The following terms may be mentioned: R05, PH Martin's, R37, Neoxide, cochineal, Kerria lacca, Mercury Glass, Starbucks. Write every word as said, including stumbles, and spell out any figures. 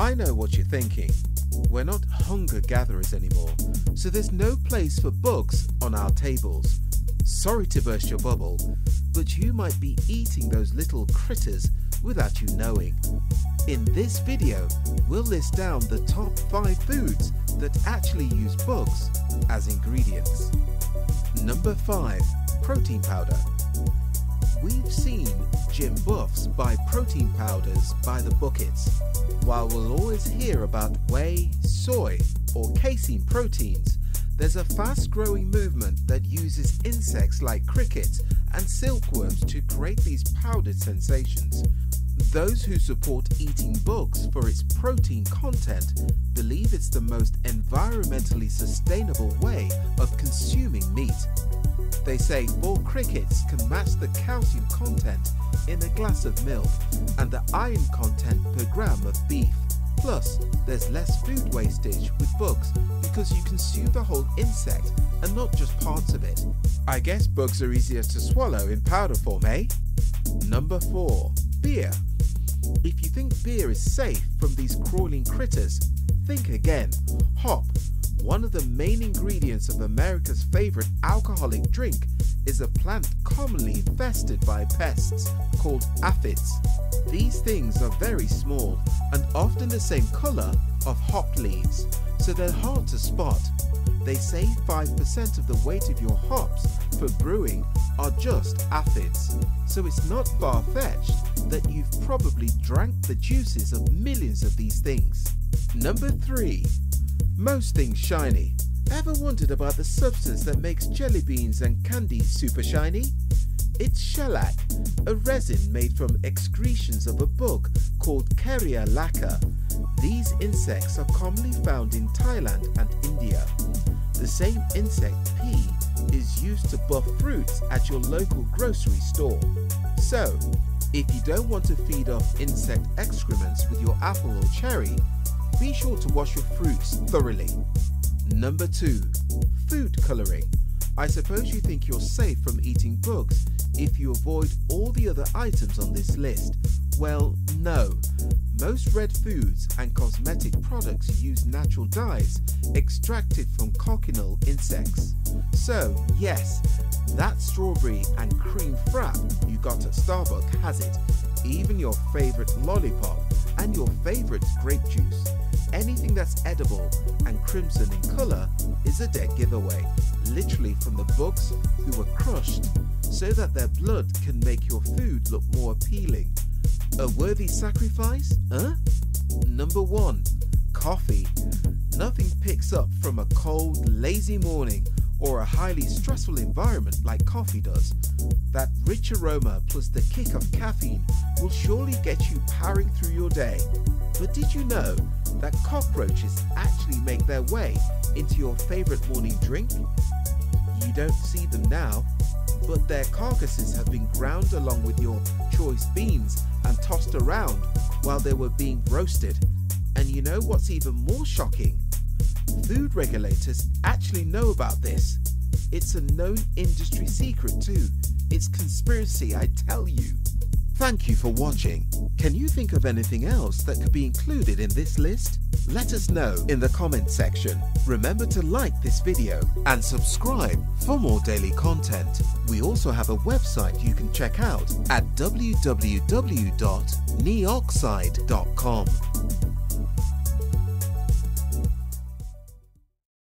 I know what you're thinking. We're not hunger gatherers anymore, so there's no place for books on our tables. Sorry to burst your bubble, but you might be eating those little critters without you knowing. In this video, we'll list down the top five foods that actually use books as ingredients. Number five. Protein powder. We've seen gym buffs buy protein powders by the buckets. While we'll always hear about whey, soy or casein proteins, there's a fast-growing movement that uses insects like crickets and silkworms to create these powdered sensations. Those who support eating books for its protein content believe it's the most environmentally sustainable way of consuming meat. They say four crickets can match the calcium content in a glass of milk and the iron content per gram of beef. Plus, there's less food wastage with books because you consume the whole insect and not just parts of it. I guess books are easier to swallow in powder form, eh? Number four. Beer. If you think beer is safe from these crawling critters, think again. Hop, one of the main ingredients of America's favorite alcoholic drink, is a plant commonly infested by pests called aphids. These things are very small and often the same color of hop leaves, so they're hard to spot. They say five percent of the weight of your hops for brewing are just aphids, so it's not far-fetched that you've probably drank the juices of millions of these things. Number three. Most things shiny. Ever wondered about the substance that makes jelly beans and candy super shiny? It's shellac, a resin made from excretions of a bug called Kerria lacca. These insects are commonly found in Thailand and India. The same insect pea is used to buff fruits at your local grocery store. So, if you don't want to feed off insect excrements with your apple or cherry, be sure to wash your fruits thoroughly. Number two. Food coloring. I suppose you think you're safe from eating books if you avoid all the other items on this list. Well, no. Most red foods and cosmetic products use natural dyes extracted from cochineal insects. So, yes, that strawberry and cream frap you got at Starbucks has it, even your favorite lollipop and your favorite grape juice. Anything that's edible and crimson in color is a dead giveaway, literally from the bugs who were crushed so that their blood can make your food look more appealing. A worthy sacrifice, huh? Number one. Coffee. Nothing picks up from a cold, lazy morning or a highly stressful environment like coffee does. That rich aroma plus the kick of caffeine will surely get you powering through your day. But did you know that cockroaches actually make their way into your favorite morning drink? You don't see them now, but their carcasses have been ground along with your choice beans and tossed around while they were being roasted. And you know what's even more shocking? Food regulators actually know about this. It's a known industry secret too. It's conspiracy, I tell you. Thank you for watching. Can you think of anything else that could be included in this list? Let us know in the comment section. Remember to like this video and subscribe for more daily content. We also have a website you can check out at w w w dot neoxide dot com.